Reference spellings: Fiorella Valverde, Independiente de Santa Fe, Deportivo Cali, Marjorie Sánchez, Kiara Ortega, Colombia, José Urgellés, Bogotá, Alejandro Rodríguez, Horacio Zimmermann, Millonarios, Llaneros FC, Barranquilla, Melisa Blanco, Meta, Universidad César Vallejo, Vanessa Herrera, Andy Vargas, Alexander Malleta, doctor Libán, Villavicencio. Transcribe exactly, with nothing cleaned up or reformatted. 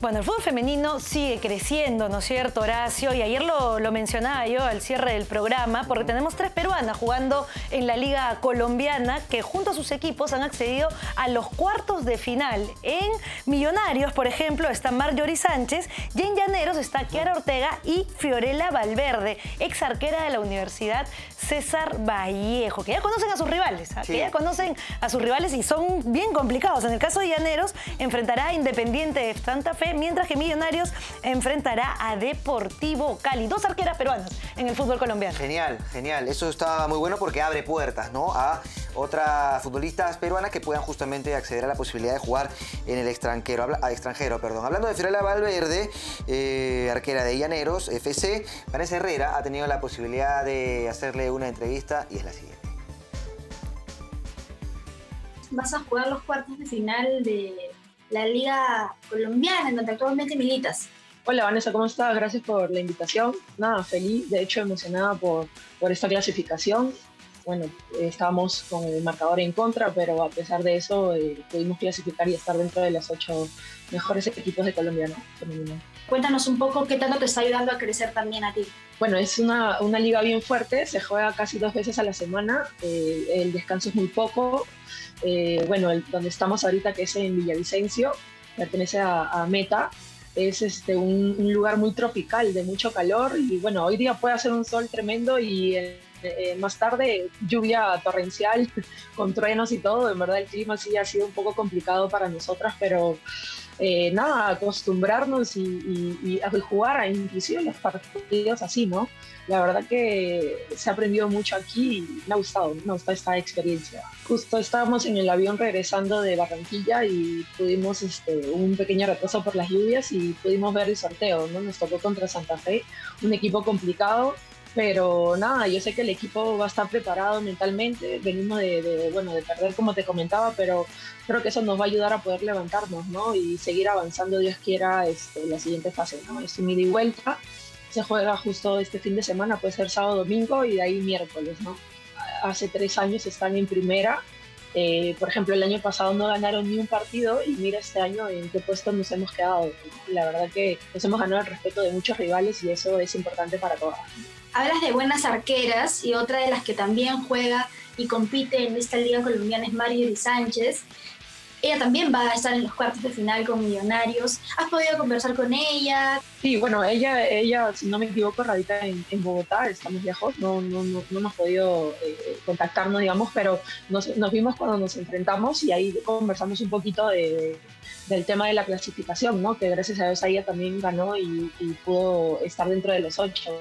Bueno, el fútbol femenino sigue creciendo, ¿no es cierto, Horacio? Y ayer lo, lo mencionaba yo al cierre del programa, porque tenemos tres peruanas jugando en la Liga Colombiana que junto a sus equipos han accedido a los cuartos de final. En Millonarios, por ejemplo, está Marjorie Sánchez, y en Llaneros está Kiara Ortega y Fiorella Valverde, ex arquera de la Universidad César Vallejo, que ya conocen a sus rivales, sí. que ya conocen a sus rivales y son bien complicados. En el caso de Llaneros, enfrentará a Independiente de Santa Fe, mientras que Millonarios enfrentará a Deportivo Cali. Dos arqueras peruanas en el fútbol colombiano. Genial, genial. Eso está muy bueno porque abre puertas, ¿no?, a otras futbolistas peruanas que puedan justamente acceder a la posibilidad de jugar en el extranjero. Habla, a extranjero perdón. Hablando de Fiorella Valverde, eh, arquera de Llaneros F C, Vanessa Herrera ha tenido la posibilidad de hacerle una entrevista y es la siguiente. Vas a jugar los cuartos de final de la Liga Colombiana, en donde actualmente militas. Hola Vanessa, ¿cómo estás? Gracias por la invitación. Nada, feliz, de hecho emocionada por, por esta clasificación. Bueno, eh, estábamos con el marcador en contra, pero a pesar de eso eh, pudimos clasificar y estar dentro de los ocho mejores equipos de Colombia, ¿no?, femenino. Cuéntanos un poco qué tanto te está ayudando a crecer también a ti. Bueno, es una, una liga bien fuerte, se juega casi dos veces a la semana, eh, el descanso es muy poco. Eh, bueno, el, donde estamos ahorita, que es en Villavicencio, pertenece a, a Meta, es este, un, un lugar muy tropical, de mucho calor, y bueno, hoy día puede hacer un sol tremendo y eh, eh, más tarde lluvia torrencial con truenos y todo. En verdad el clima sí ha sido un poco complicado para nosotras, pero eh, nada, acostumbrarnos y, y, y jugar inclusive los partidos así, ¿no? La verdad que se ha aprendido mucho aquí y me ha gustado, me ha gustado esta experiencia. Justo estábamos en el avión regresando de Barranquilla y tuvimos este, un pequeño retraso por las lluvias y pudimos ver el sorteo, ¿no? Nos tocó contra Santa Fe, un equipo complicado, pero nada, yo sé que el equipo va a estar preparado mentalmente. Venimos de, de, bueno, de perder, como te comentaba, pero creo que eso nos va a ayudar a poder levantarnos, ¿no?, y seguir avanzando, Dios quiera, este, la siguiente fase, ¿no? Es un ida y vuelta. Se juega justo este fin de semana, puede ser sábado, domingo y de ahí miércoles, ¿no? Hace tres años están en primera. Eh, por ejemplo, el año pasado no ganaron ni un partido y mira este año en qué puesto nos hemos quedado. La verdad que nos hemos ganado el respeto de muchos rivales y eso es importante para todas. Hablas de buenas arqueras y otra de las que también juega y compite en esta liga colombiana es Marjorie Sánchez. Ella también va a estar en los cuartos de final con Millonarios. ¿Has podido conversar con ella? Sí, bueno, ella, ella si no me equivoco, radica en, en Bogotá, estamos lejos, no, no, no, no hemos podido eh, contactarnos, digamos, pero nos, nos vimos cuando nos enfrentamos y ahí conversamos un poquito de, del tema de la clasificación, ¿no?, que gracias a Dios ella también ganó y, y pudo estar dentro de los ocho.